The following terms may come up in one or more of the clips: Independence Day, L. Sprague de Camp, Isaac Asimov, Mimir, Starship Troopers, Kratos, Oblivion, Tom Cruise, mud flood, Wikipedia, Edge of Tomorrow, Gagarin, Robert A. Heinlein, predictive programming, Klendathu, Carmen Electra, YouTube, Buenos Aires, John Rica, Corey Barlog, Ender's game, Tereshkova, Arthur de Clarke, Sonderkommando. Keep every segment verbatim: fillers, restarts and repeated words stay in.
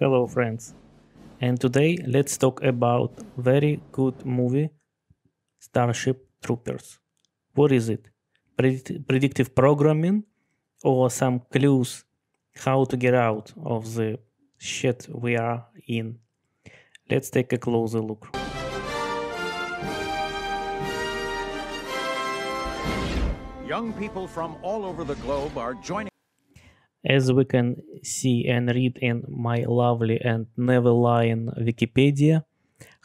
Hello friends, and today let's talk about very good movie Starship Troopers. What is it? Predict- predictive programming or some clues how to get out of the shit we are in? Let's take a closer look. Young people from all over the globe are joining. As we can see and read in my lovely and never lying Wikipedia,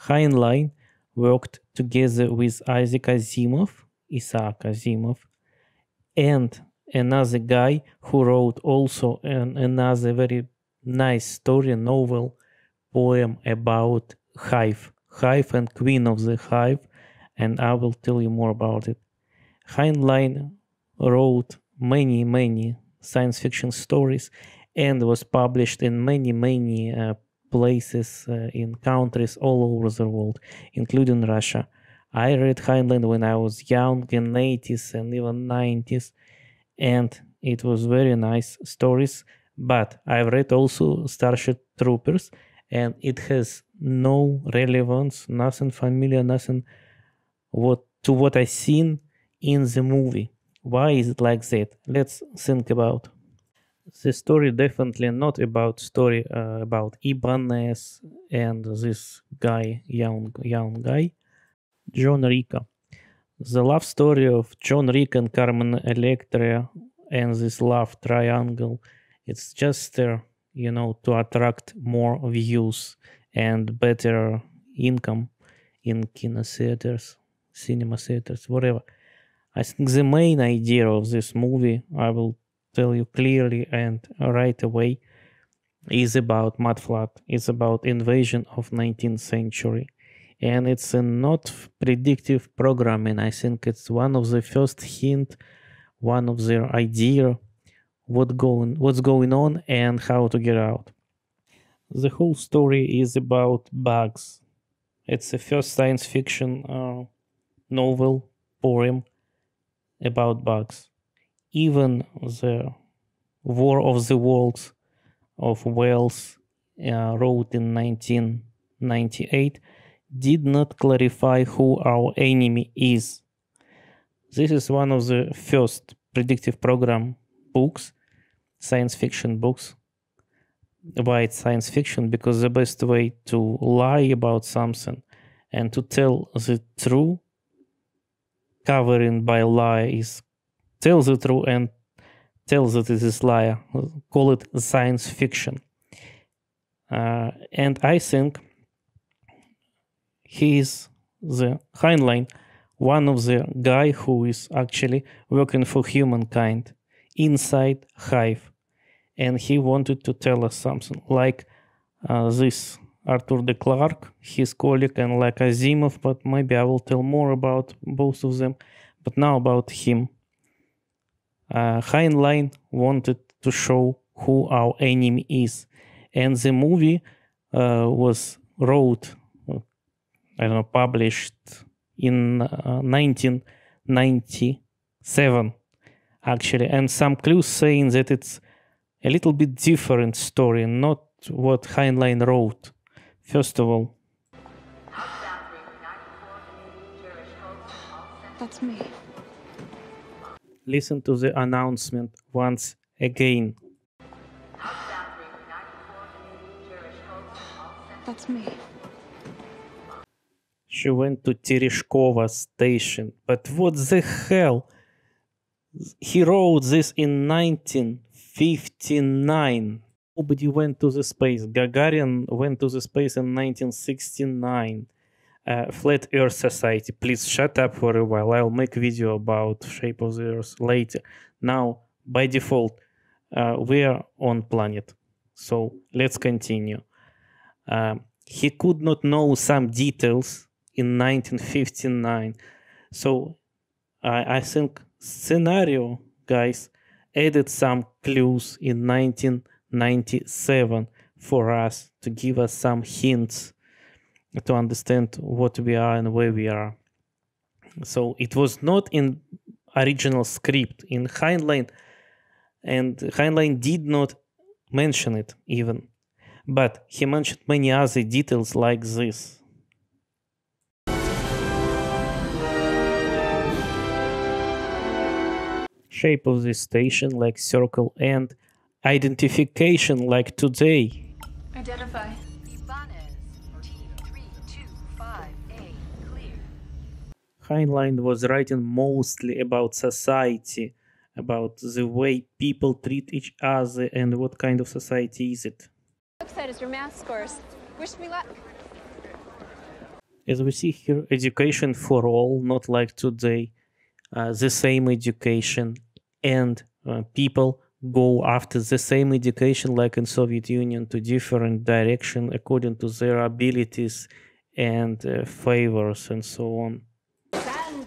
Heinlein worked together with Isaac Asimov, Isaac Asimov, and another guy who wrote also an, another very nice story, novel, poem about hive, hive and queen of the hive, and I will tell you more about it. Heinlein wrote many, many science fiction stories and was published in many, many uh, places uh, in countries all over the world, including Russia. I read Heinlein when I was young in eighties and even nineties, and it was very nice stories. But I've read also Starship Troopers, and it has no relevance, nothing familiar, nothing what to what I seen in the movie. Why is it like that? Let's think about the story. Definitely not about story uh, about Ibanez and this guy, young young guy, John Rica. The love story of John Rica and Carmen Electra and this love triangle. It's just uh, you know to attract more views and better income in kino theaters, cinema theaters, whatever. I think the main idea of this movie, I will tell you clearly and right away, is about mud flood. It's about invasion of nineteenth century. And it's a not predictive programming. I think it's one of the first hint, one of their idea, what going, what's going on and how to get out. The whole story is about bugs. It's the first science fiction uh, novel, poem, about bugs. Even the War of the Worlds of Wells uh, wrote in nineteen ninety-eight did not clarify who our enemy is. This is one of the first predictive program books, science fiction books. Why it's science fiction? Because the best way to lie about something and to tell the truth covering by lie is tell the truth and tell that it is lie. Call it science fiction. Uh, and I think he is the Heinlein, one of the guy who is actually working for humankind inside hive. And he wanted to tell us something like uh, this. Arthur de Clarke, his colleague, and like Asimov, but maybe I will tell more about both of them. But now about him. Uh, Heinlein wanted to show who our enemy is. And the movie uh, was wrote, I don't know, published in uh, nineteen ninety-seven, actually. And some clues saying that it's a little bit different story, not what Heinlein wrote. First of all, that's me. Listen to the announcement once again. That's me. She went to Tereshkova station. But what the hell? He wrote this in nineteen fifty-nine. Nobody went to the space. Gagarin went to the space in nineteen sixty-nine. Uh, Flat Earth Society. Please shut up for a while. I'll make video about shape of the Earth later. Now, by default, uh, we are on planet. So let's continue. Uh, he could not know some details in nineteen fifty-nine. So uh, I think scenario guys added some clues in nineteen ninety-seven for us to give us some hints to understand what we are and where we are. So it was not in original script in Heinlein, and Heinlein did not mention it even. but he mentioned many other details like this. Shape of the station like circle and identification like today. Identify. Heinlein was writing mostly about society, about the way people treat each other and what kind of society is it. Website is your math scores. Wish me luck. As we see here, education for all, not like today, uh, the same education, and uh, people go after the same education like in Soviet Union to different direction according to their abilities and uh, favors and so on.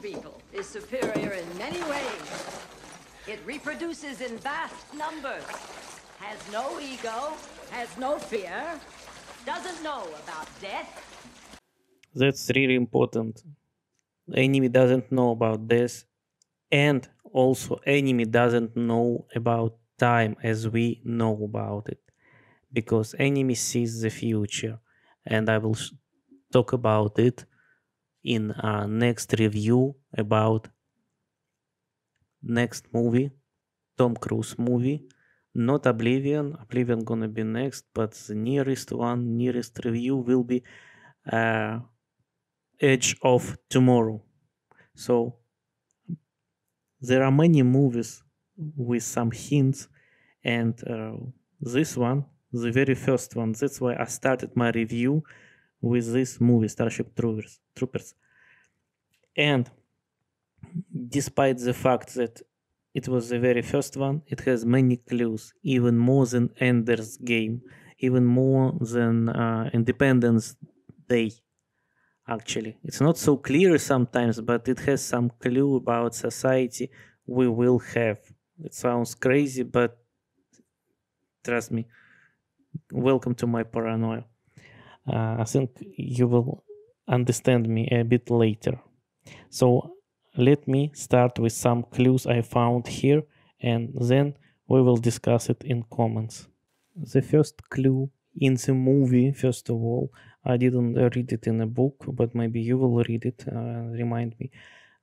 People is superior in many ways. It reproduces in vast numbers, has no ego, has no fear, doesn't know about death. That's really important. Enemy doesn't know about death, and also enemy doesn't know about time as we know about it, because enemy sees the future, and I will talk about it in our next review about next movie, Tom Cruise movie, not Oblivion. Oblivion gonna be next, but the nearest one, nearest review will be uh, Edge of Tomorrow. So there are many movies with some hints, and uh, this one, the very first one, that's why I started my review with this movie, Starship Troopers, Troopers. And despite the fact that it was the very first one, it has many clues, even more than Ender's Game, even more than uh, Independence Day, actually. It's not so clear sometimes, but it has some clue about society we will have. It sounds crazy, but trust me, welcome to my paranoia. Uh, I think you will understand me a bit later. So let me start with some clues I found here, and then we will discuss it in comments. The first clue in the movie, first of all, I didn't read it in a book, but maybe you will read it, uh, remind me.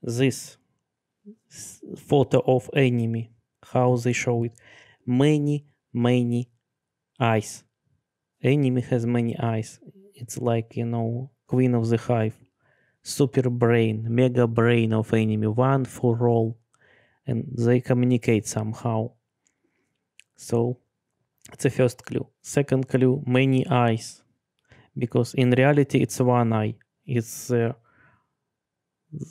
This photo of enemy, how they show it. Many, many eyes. Enemy has many eyes. It's like, you know, queen of the hive, super brain, mega brain of enemy, one for all, and they communicate somehow. So it's the first clue. Second clue, many eyes, because in reality it's one eye. It's uh,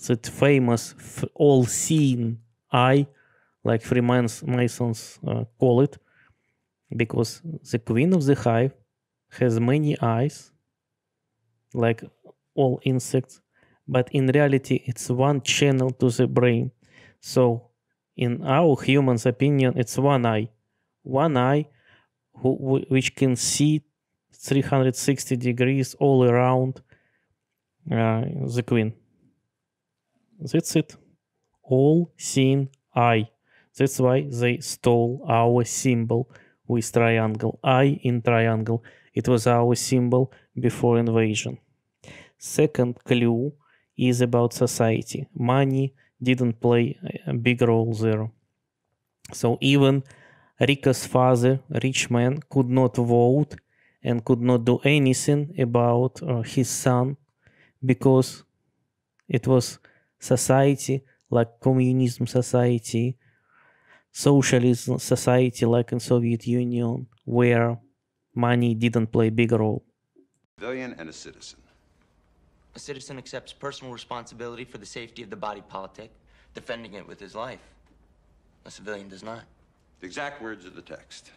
that famous all-seeing eye, like Freemasons uh, call it, because the queen of the hive has many eyes, like all insects, but in reality it's one channel to the brain. So in our human's opinion, it's one eye, one eye who, which can see three hundred sixty degrees all around uh, the queen. That's it, all seeing eye. That's why they stole our symbol with triangle, eye in triangle. It was our symbol before invasion. Second clue is about society. Money didn't play a big role there. So even Rica's father, rich man, could not vote and could not do anything about uh, his son, because it was society like communism society, socialism society like in Soviet Union, where money didn't play a big role. Civilian and a citizen. A citizen accepts personal responsibility for the safety of the body politic, defending it with his life. A civilian does not. The exact words of the text.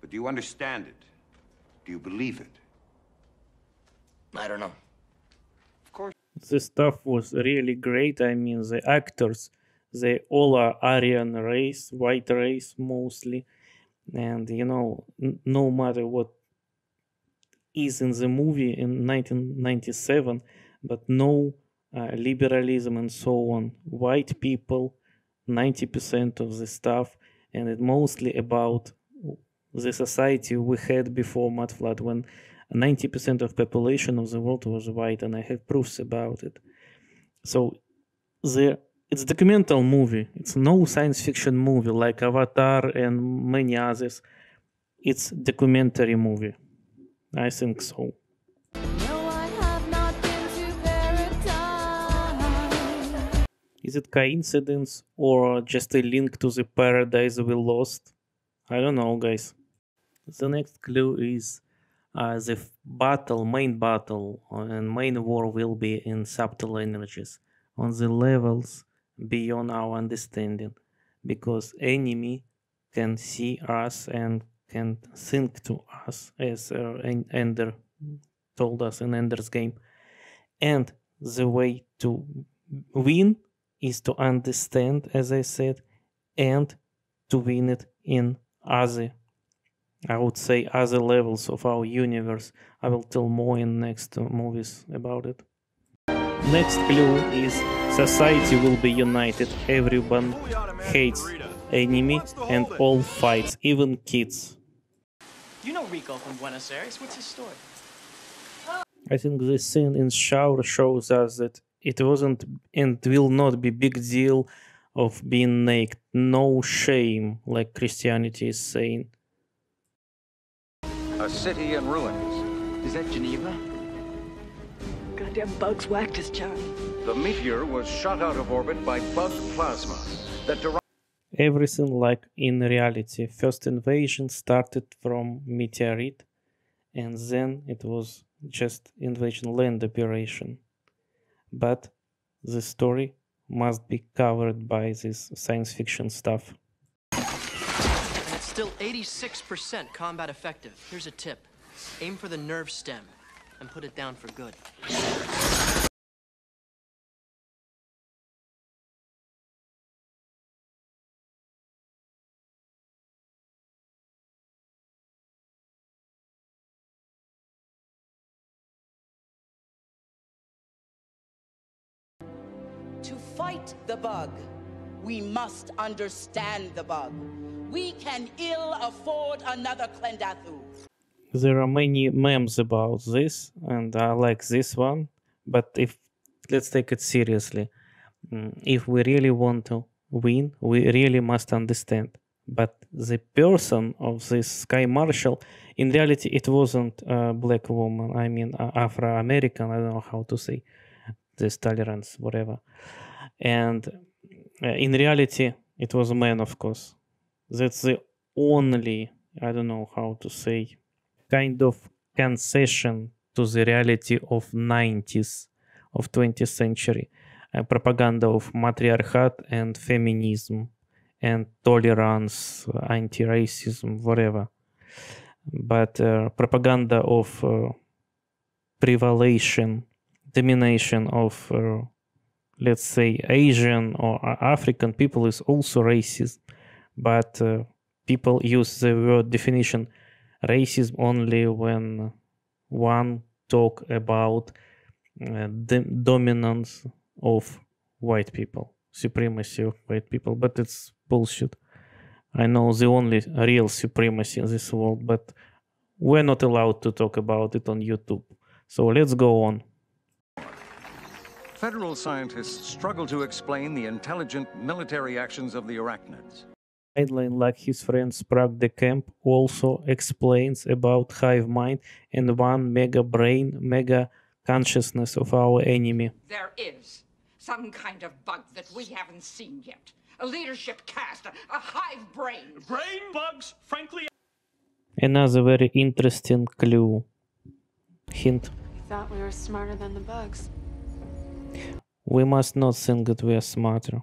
But do you understand it? Do you believe it? I don't know. Of course. The stuff was really great. I mean, the actors, they all are Aryan race, white race mostly. And, you know, no matter what is in the movie in nineteen ninety-seven, but no uh, liberalism and so on. White people, ninety percent of the stuff, and it mostly about the society we had before mud flood, when ninety percent of population of the world was white, and I have proofs about it. So the it's a documental movie. It's no science fiction movie like Avatar and many others. It's documentary movie. I think so. No, I have not been to paradise. Is it coincidence or just a link to the paradise we lost? I don't know, guys. The next clue is uh, the battle, main battle and main war will be in subtle energies, on the levels beyond our understanding, because enemy can see us and can think to us, as uh, Ender told us in Ender's game. And the way to win is to understand, as I said, and to win it in other, I would say, other levels of our universe. I will tell more in next uh, movies about it. Next clue is society will be united, everyone hates enemy and all fights, even kids. You know Rico from Buenos Aires, what's his story? I think this scene in shower shows us that it wasn't and will not be big deal of being naked, no shame, like Christianity is saying. A city in ruins. Is that Geneva? Goddamn bugs whacked us, Johnny. The meteor was shot out of orbit by bug plasma that derived. Everything like in reality. First invasion started from meteorite, and then it was just invasion land operation. But the story must be covered by this science fiction stuff. And it's still eighty-six percent combat effective. Here's a tip. Aim for the nerve stem and put it down for good. To fight the bug, we must understand the bug. We can ill afford another Klendathu. There are many memes about this, and I like this one, but if let's take it seriously. If we really want to win, we really must understand. But the person of this Sky Marshal, in reality, it wasn't a black woman. I mean, Afro-American, I don't know how to say this, tolerance, whatever. And in reality, it was a man, of course. That's the only, I don't know how to say, kind of concession to the reality of nineties, of twentieth century, a propaganda of matriarchat and feminism and tolerance, anti-racism, whatever. But uh, propaganda of uh, prevalation, domination of, uh, let's say, Asian or African people is also racist. But uh, people use the word definition racism only when one talk about uh, dominance of white people, supremacy of white people, but it's bullshit. I know the only real supremacy in this world, but we're not allowed to talk about it on YouTube. So let's go on. Federal scientists struggle to explain the intelligent military actions of the arachnids. Heinlein, like his friend Sprague de Camp, also explains about hive mind and one mega brain, mega consciousness of our enemy. There is some kind of bug that we haven't seen yet. A leadership caste, a, a hive brain. Brain bugs, frankly. Another very interesting clue. Hint. We thought we were smarter than the bugs. We must not think that we are smarter.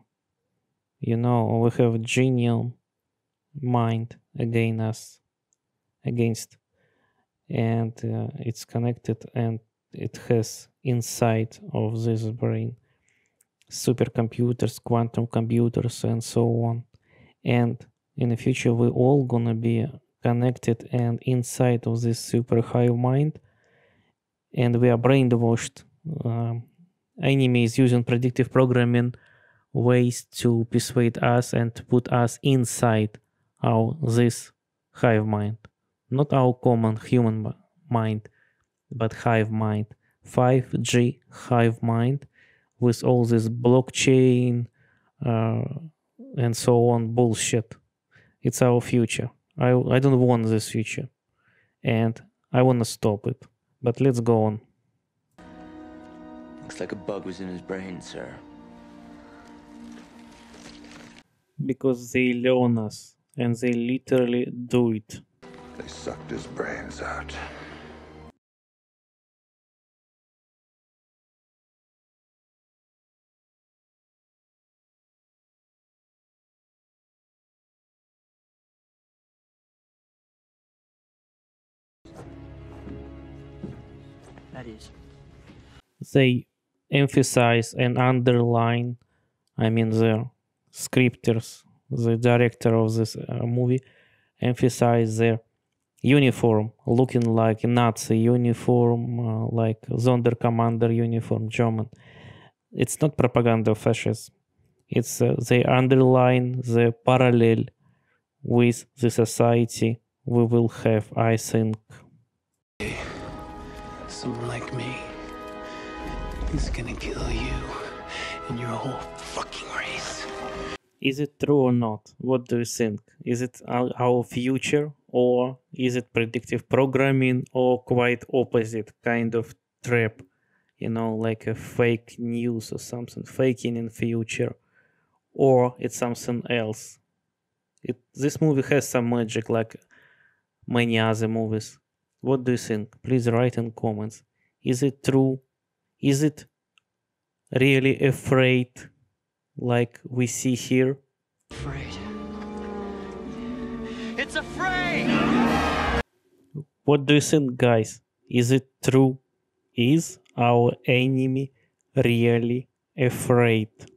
You know, we have genial mind against us, against, and uh, it's connected, and it has inside of this brain supercomputers, quantum computers, and so on. And in the future, we're all gonna be connected and inside of this super high mind, and we are brainwashed. Um, enemy is using predictive programming ways to persuade us and to put us inside our this hive mind. Not our common human mind, but hive mind. five G hive mind with all this blockchain uh, and so on bullshit. It's our future. I, I don't want this future. And I want to stop it. But let's go on. Looks like a bug was in his brain, sir. Because they learn us. And they literally do it. They sucked his brains out. That is. They emphasize and underline, I mean, the scripters, the director of this uh, movie, emphasize the uniform, looking like Nazi uniform, uh, like Sonderkommando uniform, German. It's not propaganda of fascism. It's uh, they underline the parallel with the society we will have, I think. Someone like me is gonna kill you and your whole fucking race. Is it true or not? What do you think? Is it our future, or is it predictive programming, or quite opposite kind of trap? You know, like a fake news or something, faking in future, or it's something else. It, this movie has some magic, like many other movies. What do you think? Please write in comments. Is it true? Is it really afraid? Like we see here. Afraid. It's afraid. What do you think, guys? Is it true? Is our enemy really afraid?